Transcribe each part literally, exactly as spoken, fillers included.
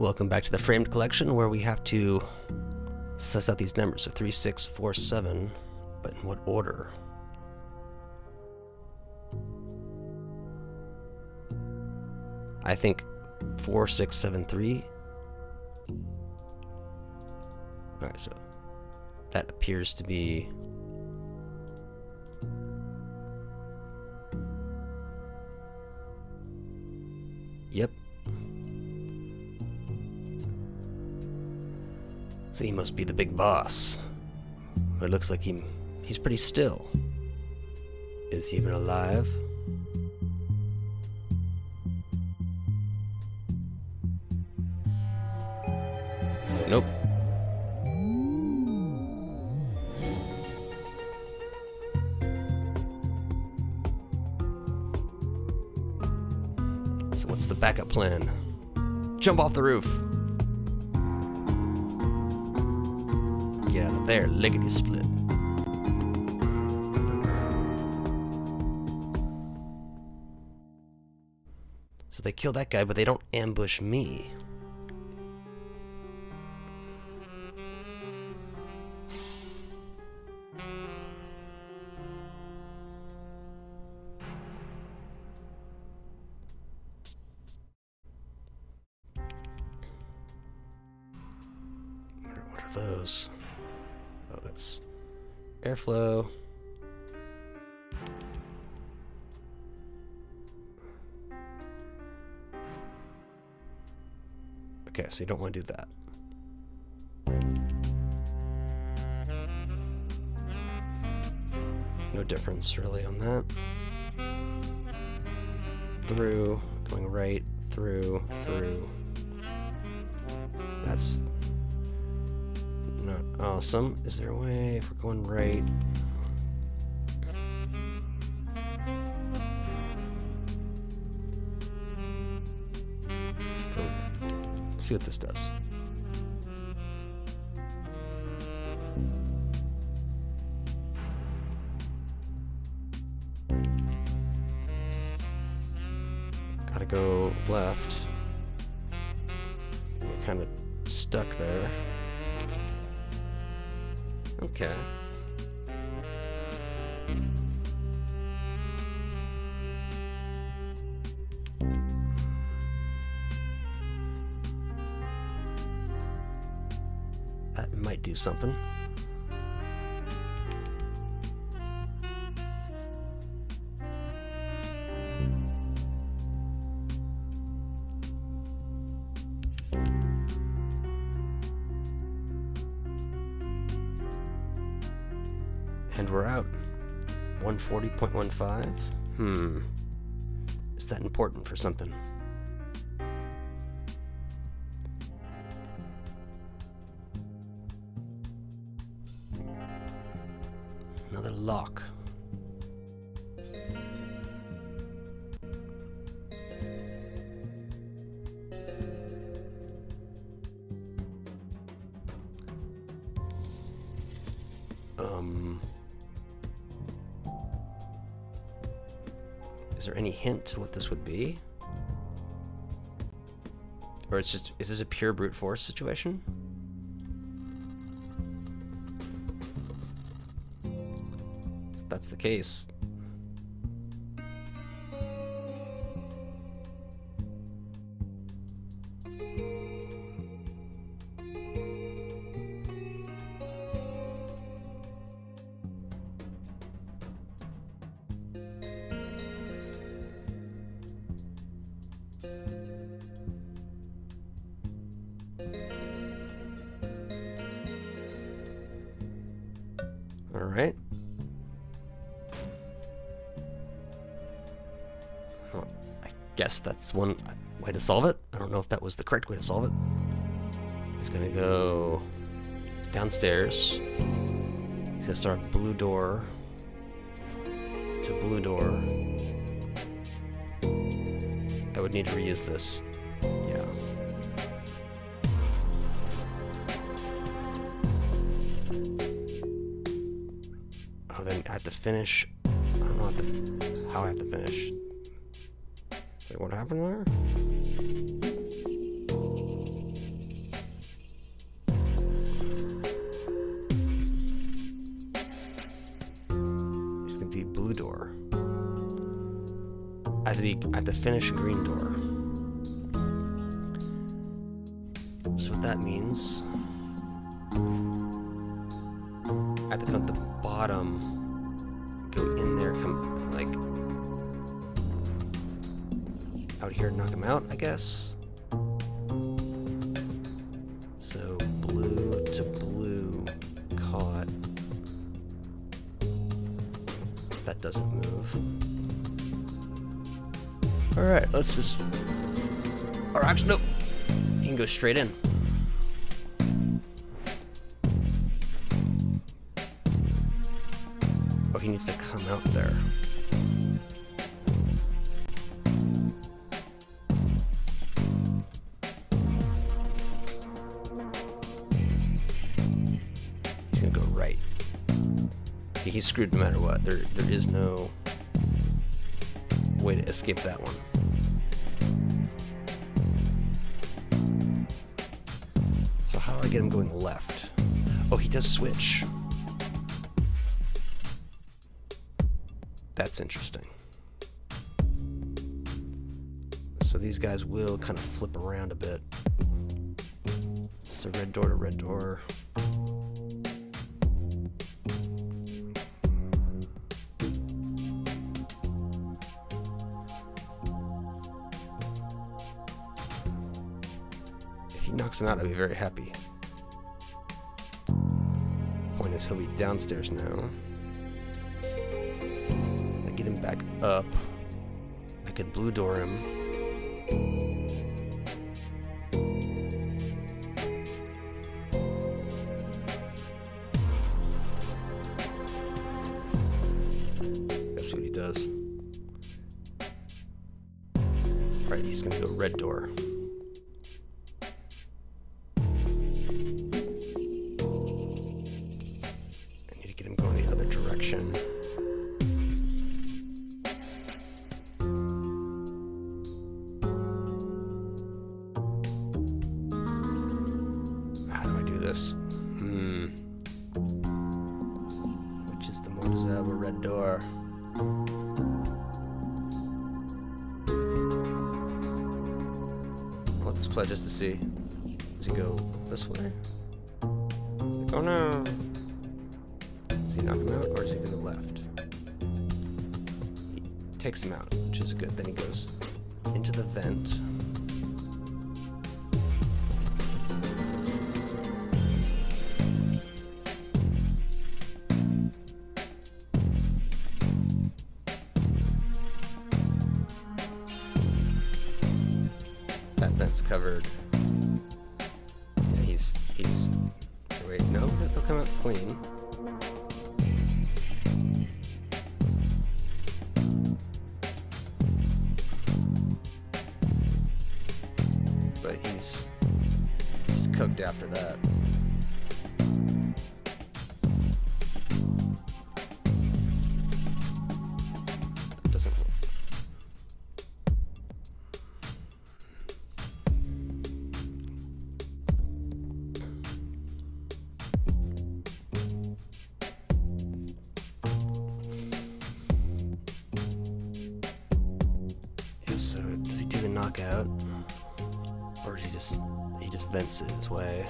Welcome back to the Framed Collection, where we have to suss out these numbers of three, six, four, seven, but in what order? I think four, six, seven, three. All right, so that appears to be yep. So he must be the big boss. But it looks like he he's pretty still. Is he even alive? Nope. So what's the backup plan? Jump off the roof. Get out of there, lickety split. So they kill that guy, but they don't ambush me. Those. Oh, that's airflow. Okay, so you don't want to do that. No difference really on that. Through, going right, through, through. That's not awesome. Is there a way if we're going right? Go. See what this does. Gotta go left. We're kind of stuck there. Okay. That might do something. And we're out. one forty point one five? Hmm. Is that important for something? Another lock. Um... Is there any hint to what this would be? Or it's just, is this a pure brute force situation? If that's the case. All right. Well, I guess that's one way to solve it. I don't know if that was the correct way to solve it. He's gonna go downstairs. He's gonna start blue door to blue door. I would need to reuse this. Yeah. Oh, then I have to finish. I don't know how, to, how I have to finish. Wait, what happened there? to the at the finished green door. So what that means, I have to come at the bottom, go in there, come like out here and knock him out, I guess. So blue to blue, caught. That doesn't move. Alright, let's just... Or actually, no. You can go straight in. Oh, he needs to come out there. He's gonna go right. He's screwed no matter what. There, there is no way to escape that one. So how do I get him going left? Oh, he does switch. That's interesting. So these guys will kind of flip around a bit. So red door to red door. Knocks him out, I'll be very happy. Point is, he'll be downstairs now. I get him back up. I could blue door him. That's what he does. Alright, he's gonna go red door. Hmm. Which is the more desirable red door? Let's play just to see. Does he go this way? Like, oh no! Does he knock him out, or does he go to the left? He takes him out, which is good. Then he goes into the vent. That's covered. Yeah, he's he's wait, no, they'll come out clean. But he's he's cooked after that. So does he do the knockout, or does he just he just vents it his way?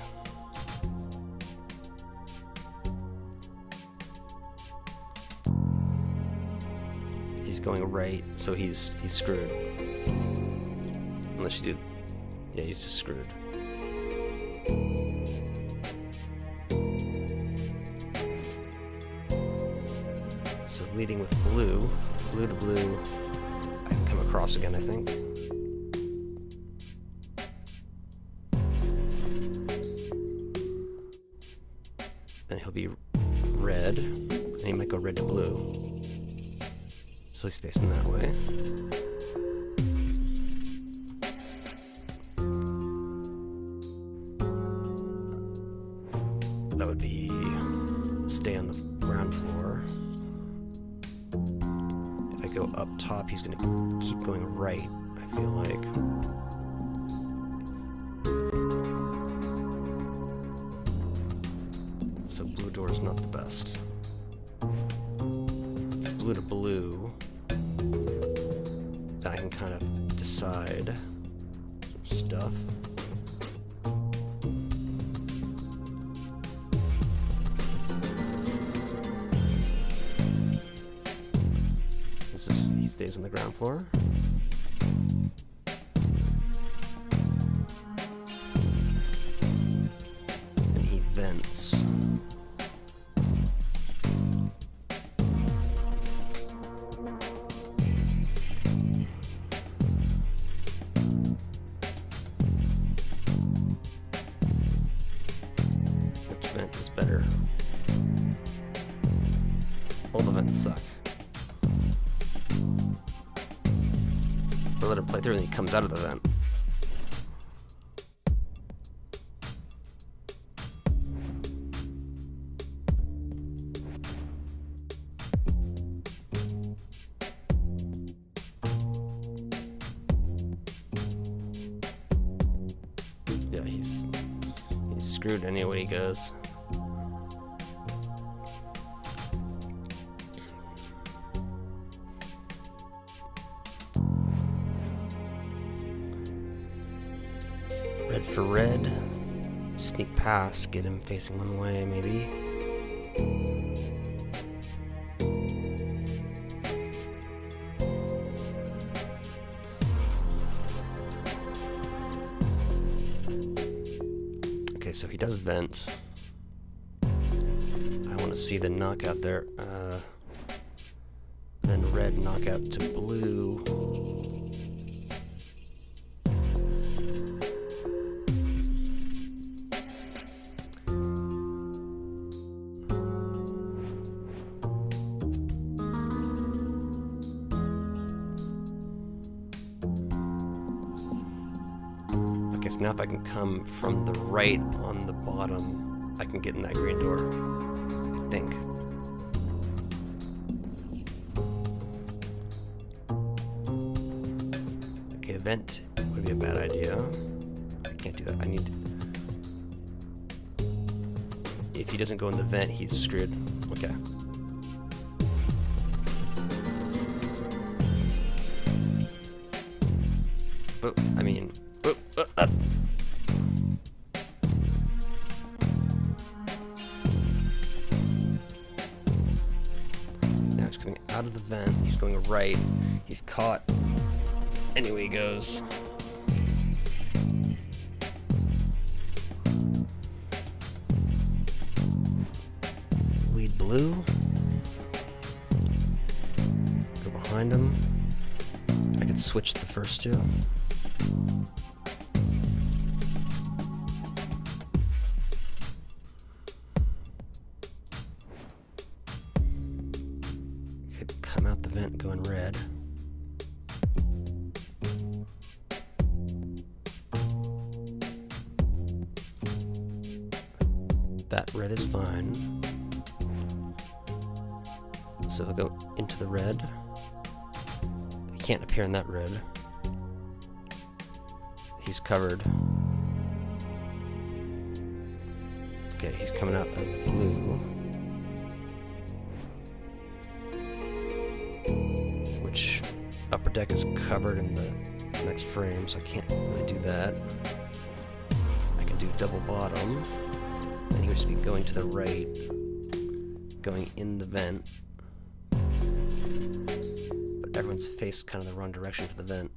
He's going right, so he's he's screwed. Unless you do, yeah, he's just screwed. So leading with blue, blue to blue. Cross again, I think. And he'll be red, and he might go red to blue. So he's facing that way. That would be stay on the ground floor. Go up top, he's gonna keep going right, I feel like. So blue door is not the best. It's blue to blue. Then I can kind of decide some stuff. Since this, he stays on the ground floor. And he vents. Better. All the vents suck. I let him play through and he comes out of the vent. Yeah, he's, he's screwed any way he goes. Red for red. Sneak past, get him facing one way, maybe. Okay, so he does vent. I want to see the knockout there. Uh, then red knockout to blue. Now if I can come from the right on the bottom, I can get in that green door, I think. Okay, vent would be a bad idea. I can't do that. I need to... If he doesn't go in the vent, he's screwed. Okay. But, I mean... Uh, uh, that's... Now he's coming out of the vent, he's going right, he's caught. Anyway he goes. Lead blue. Go behind him. I could switch the first two. Come out the vent going red. That red is fine. So I'll go into the red. I can't appear in that red. He's covered. Okay, he's coming out of the blue. Which upper deck is covered in the next frame, so I can't really do that. I can do double bottom, and he would just be going to the right, going in the vent, but everyone's faced kind of the wrong direction for the vent.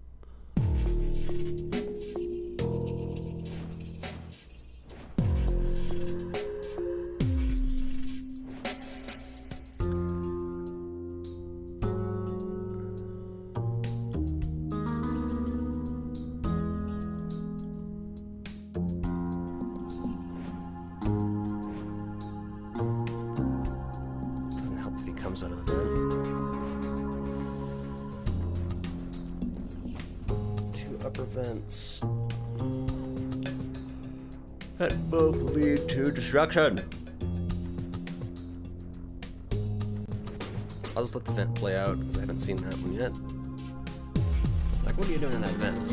Out of the vent. Two upper vents that both lead to destruction. I'll just let the vent play out because I haven't seen that one yet. Like, what are you doing in that vent?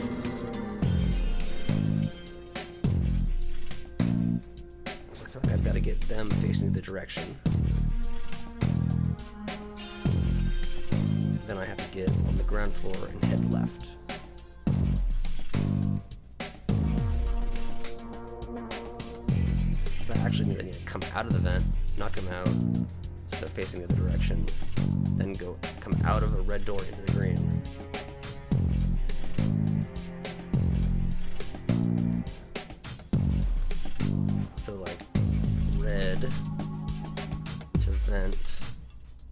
I feel like I've got to get them facing the direction. Then I have to get on the ground floor and head left. actually means I need to come out of the vent, not come out, so facing the other direction, then go come out of a red door into the green. So like red to vent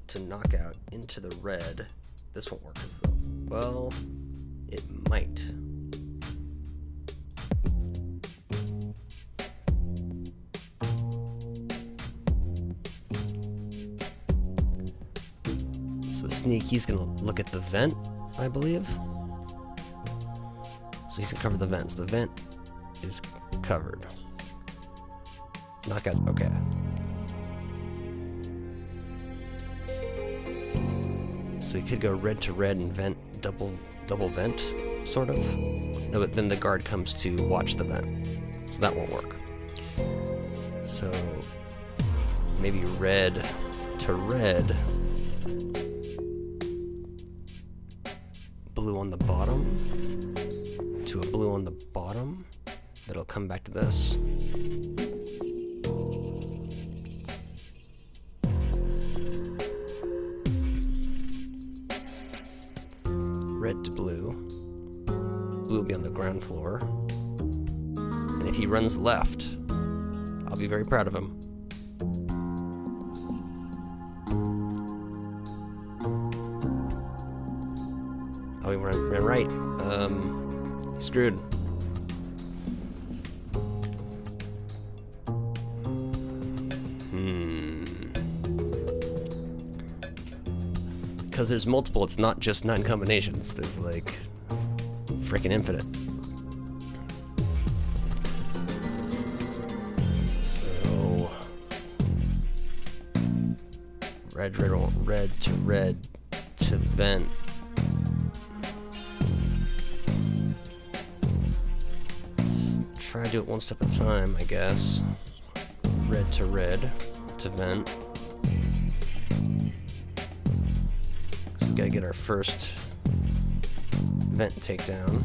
to knockout into the red. This won't work as though. Well, it might. So Sneak, he's gonna look at the vent, I believe. So he's gonna cover the vents. The vent is covered. Knockout, okay. So we could go red to red and vent, double double vent, sort of. No, but then the guard comes to watch the vent. So that won't work. So maybe red to red. Blue on the bottom to a blue on the bottom. That'll come back to this. Red to blue, blue will be on the ground floor, and if he runs left, I'll be very proud of him. Oh, he ran, ran right, um, he's screwed. Because there's multiple, it's not just nine combinations. There's like freaking infinite. So red, red, red to red to vent. Let's try to do it one step at a time, I guess. Red to red to vent. Gotta get our first vent takedown.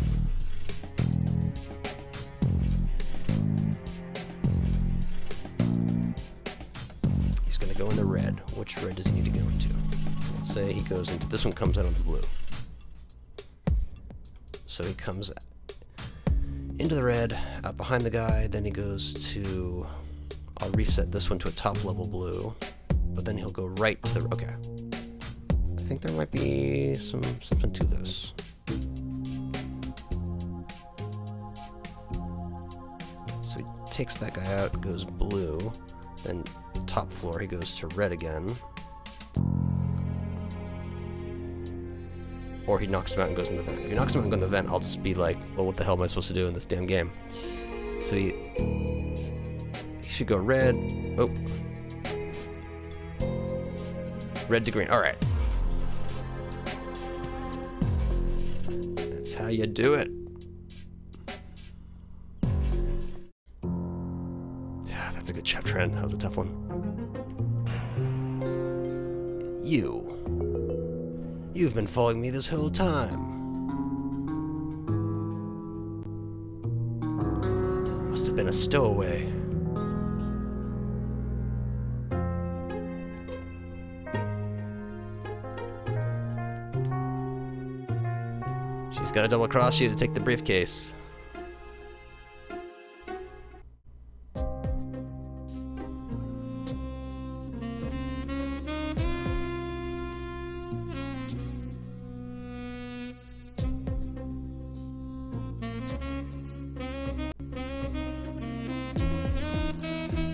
He's gonna go in the red. Which red does he need to go into? Let's say he goes into this one, comes out of the blue. So he comes into the red, out behind the guy, then he goes to, I'll reset this one to a top level blue, but then he'll go right to the, okay. I think there might be some something to this. So he takes that guy out, goes blue, then top floor he goes to red again. Or he knocks him out and goes in the vent. If he knocks him out and goes in the vent, I'll just be like, well, what the hell am I supposed to do in this damn game? So he, he should go red. Oh. Red to green. Alright. That's how you do it. Yeah, that's a good chapter end. That was a tough one. You. You've been following me this whole time. Must have been a stowaway. She's gotta double cross you to take the briefcase.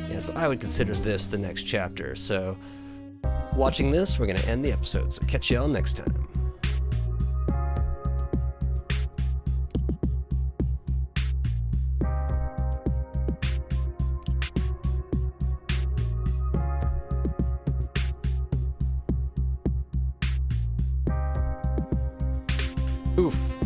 Yes, I would consider this the next chapter, so watching this, we're gonna end the episode, so catch y'all next time. Oof.